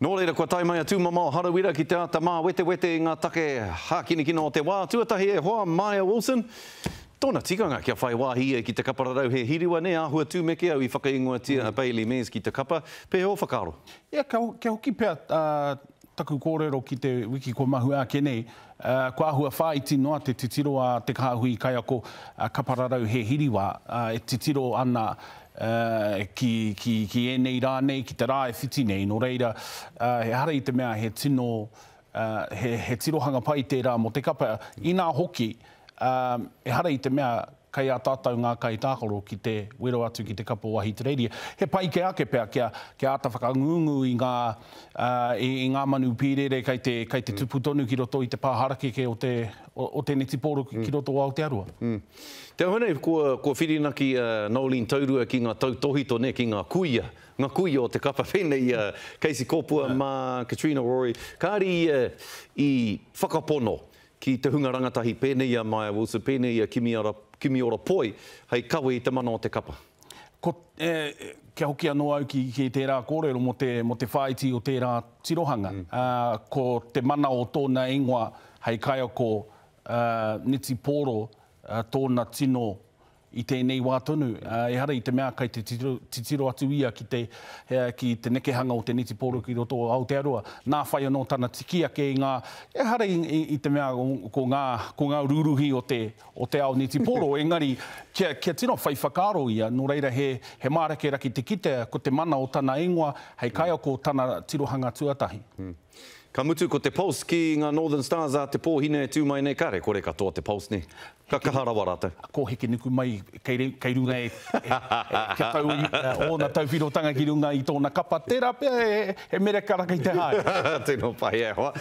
Nō reira kua tai mai a Tumamao Harawira ki te ata mā wete wete i ngā take hākinekino o te wā. Tuatahi e hoa Maia Wilson. Tōna tikanga kia whai wāhi e ki te kapararau he hiriwa ne āhua tūmeke au i whakaingoatia Bailey Mees ki te kapa. Pea o whakaro? Ia, kia hoki pea taku kōrero ki te wiki ko mahu ake nei. Ko ahua whaiti noa te titiro a te kāhui kaiako kapararau he hiriwa. E titiro ana ki enei rā nei, ki te rā e whiti nei. Nō reira, he hara i te mea he tino, he tirohanga pai tērā mo te kapa. Inā hoki, e hara i te mea kai a tātau ngā kai tākoro ki te wero atu ki te kapo wahi te reiria. He pai ke ake pea kia ata whakangungu i ngā manu pīrere kai te tupu tonu ki roto i te pāharakeke o te netiporo ki roto au te arua. Te ahone, kua whirina ki Nolene Taurua ki ngā tautohito ne, ki ngā kuia o te kapa whenei, Casey Kopua mā Katrina Rowe. Kāri i whakapono ki te hunga rangatahi pēnei a Maia Wilson, pēnei a Kimi ora poi, hei kawe i te mana o te kapa. Kia hoki anō au ki tērā kōrero mo te whaiti o tērā tirohanga. Ko te mana o tōna ingoa, hei kaiako niti pōro tōna tino i tēnei wātonu. E hara i te mea kai te titiro atu ia ki te nekehanga o te niti pōro ki roto Aotearoa. Nā whai anō tāna tiki ake i ngā... E hara i te mea ko ngā ururuhi o te ao niti pōro. Engari, kia tino whai whakaro ia. Nō reira he mārake raki te kite ko te mana o tāna ingoa, hei kai ako tāna tirohanga tuatahi. Ka mutu ko te Pulse ki ngā Northern Stars a te pōhine e tū mai nei kare, kore katoa te Pulse nei. Ka kaharawa rātou. Ko heke nuku mai kei runga e kia tau ona tauwhirotanga ki runga i tōna kapa. Tērā pia he mere karaka i te hae. Tēnō pai e hoa.